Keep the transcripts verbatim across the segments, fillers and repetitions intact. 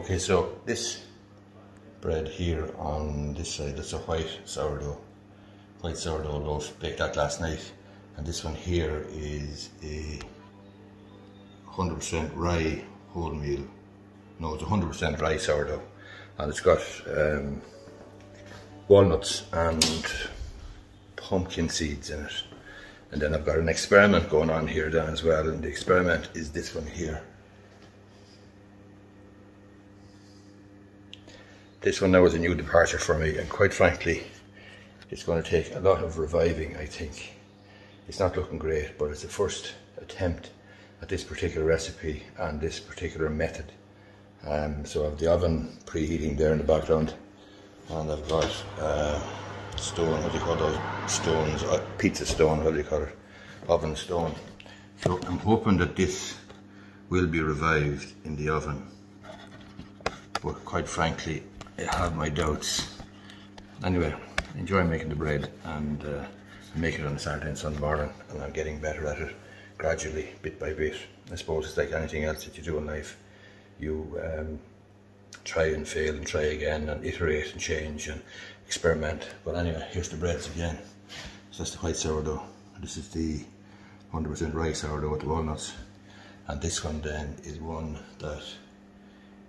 Okay, so this bread here on this side, it's a white sourdough, white sourdough loaf, baked that last night, and this one here is a one hundred percent rye wholemeal, no, it's one hundred percent rye sourdough, and it's got um, walnuts and pumpkin seeds in it. And then I've got an experiment going on here then as well, and the experiment is this one here. This one now is a new departure for me, and quite frankly, it's going to take a lot of reviving, I think. It's not looking great, but it's the first attempt at this particular recipe and this particular method. Um, so I have the oven preheating there in the background, and I've got uh, stone, what do you call those stones, uh, pizza stone, what do you call it, oven stone. So I'm hoping that this will be revived in the oven, but quite frankly, I have my doubts. Anyway, enjoy making the bread, and uh, make it on Saturday and Sunday morning, and I'm getting better at it gradually, bit by bit. I suppose it's like anything else that you do in life. You um, try and fail and try again and iterate and change and experiment. But anyway, here's the breads again. So that's the white sourdough. This is the one hundred percent rye sourdough with the walnuts. And this one then is one that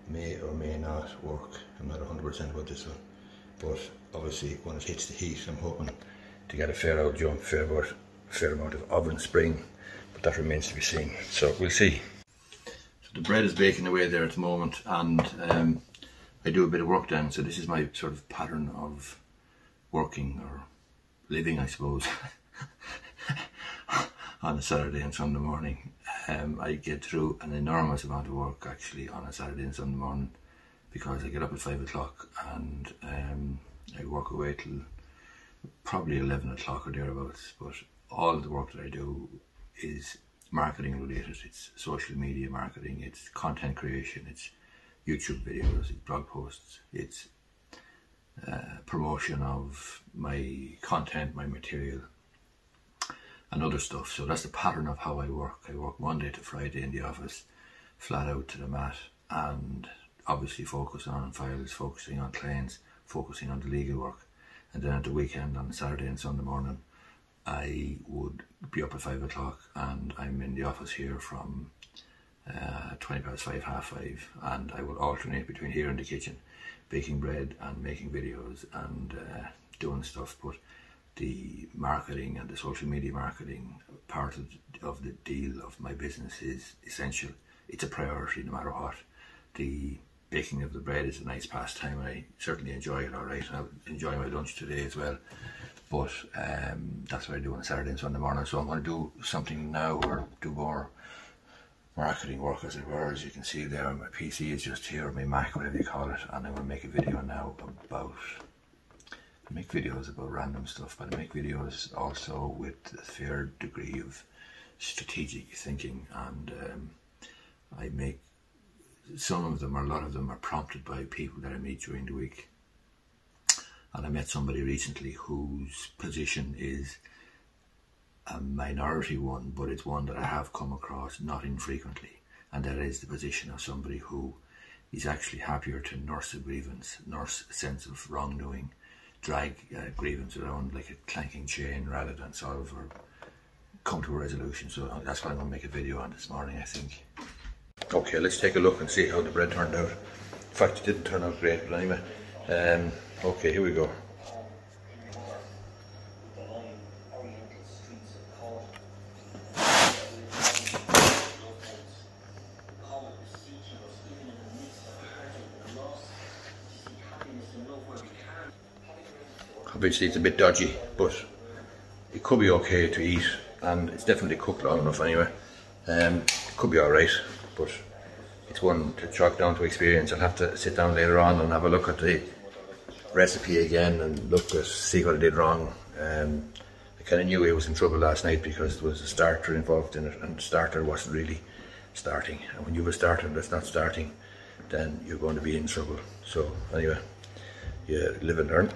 may or may not work. I'm not one hundred percent about this one, but obviously when it hits the heat, I'm hoping to get a fair old jump, fair, about, fair amount of oven spring, but that remains to be seen, so we'll see. So the bread is baking away there at the moment, and um, I do a bit of work then, so this is my sort of pattern of working or living, I suppose, on a Saturday and Sunday morning. Um, I get through an enormous amount of work actually on a Saturday and Sunday morning, because I get up at five o'clock and um, I work away till probably eleven o'clock or thereabouts, but all the work that I do is marketing related. It's social media marketing, it's content creation, it's YouTube videos, it's blog posts, it's uh, promotion of my content, my material, and other stuff. So that's the pattern of how I work. I work Monday to Friday in the office, flat out to the mat, and obviously focusing on files, focusing on clients, focusing on the legal work. And then at the weekend, on Saturday and Sunday morning, I would be up at five o'clock, and I'm in the office here from uh, twenty past five, half five, and I would alternate between here and the kitchen, baking bread and making videos and uh, doing stuff. But the marketing and the social media marketing part of the, of the deal of my business is essential. It's a priority no matter what. The baking of the bread is a nice pastime, and I certainly enjoy it all right. And I enjoy my lunch today as well. But um, that's what I do on Saturday and Sunday morning. So I'm going to do something now, or do more marketing work as it were. As you can see there, my P C is just here, or my Mac, whatever you call it. And I'm going to make a video now about... I make videos about random stuff, but I make videos also with a fair degree of strategic thinking. And um, I make... some of them, or a lot of them, are prompted by people that I meet during the week. And I met somebody recently whose position is a minority one, but it's one that I have come across not infrequently, and that is the position of somebody who is actually happier to nurse a grievance, nurse a sense of wrongdoing, drag uh, grievance around like a clanking chain rather than solve or come to a resolution. So that's what I'm going to make a video on this morning, I think. Okay, let's take a look and see how the bread turned out. In fact, it didn't turn out great, but anyway. Um, okay, here we go. Obviously, it's a bit dodgy, but it could be okay to eat, and it's definitely cooked long enough anyway. Um, it could be alright. But it's one to chalk down to experience. I'll have to sit down later on and have a look at the recipe again and look at, see what I did wrong. Um, I kind of knew I was in trouble last night because there was a starter involved in it, and the starter wasn't really starting. And when you have a starter that's not starting, then you're going to be in trouble. So anyway, you live and learn.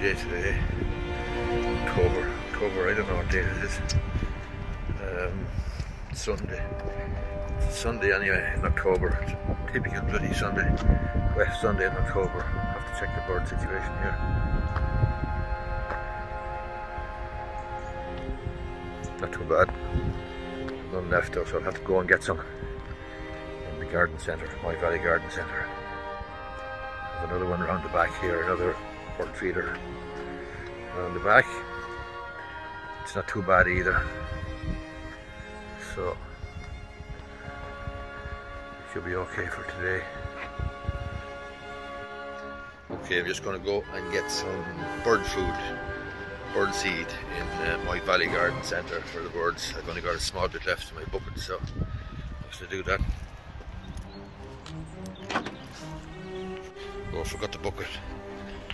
day today, October, October, I don't know what day it is, um, Sunday, it's Sunday anyway in October, it's a typical bloody Sunday, wet Sunday in October. I have to check the bird situation here, not too bad, none left though, so I'll have to go and get some in the garden centre, Moyvalley Garden Centre. Another one around the back here, another bird feeder around the back. It's not too bad either, so it should be okay for today. Okay, I'm just going to go and get some bird food, bird seed in uh, Moyvalley Garden Centre for the birds. I've only got a small bit left in my bucket, so I have to do that. Oh, I forgot the bucket.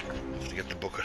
I have to get the bucket.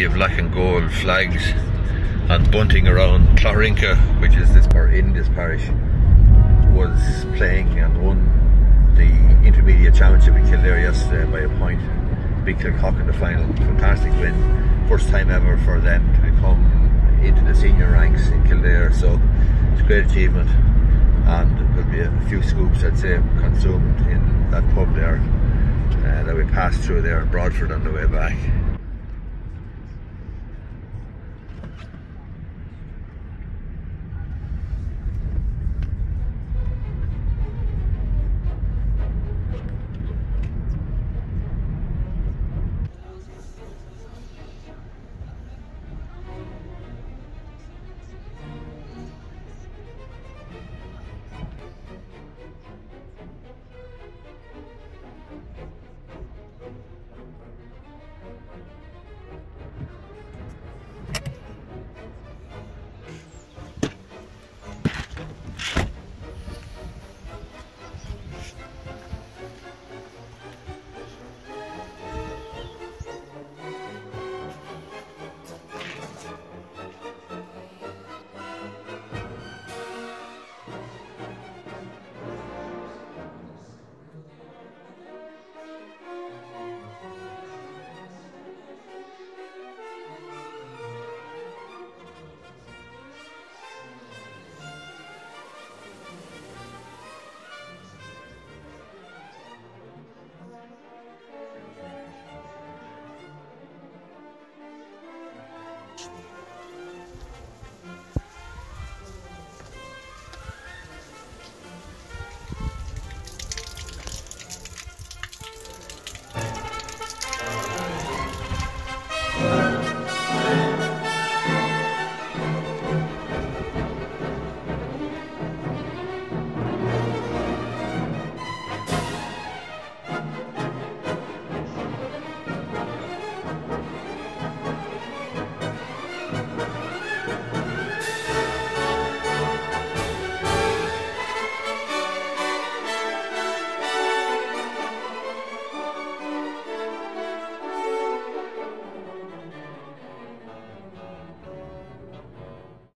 Of black and gold flags and bunting around Clarinka, which is this or in this parish, was playing and won the intermediate championship in Kildare yesterday by a point. Beat Kilcock in the final. Fantastic win, first time ever for them to become into the senior ranks in Kildare, so it's a great achievement, and there'll be a few scoops, I'd say, consumed in that pub there uh, that we passed through there in Broadford on the way back.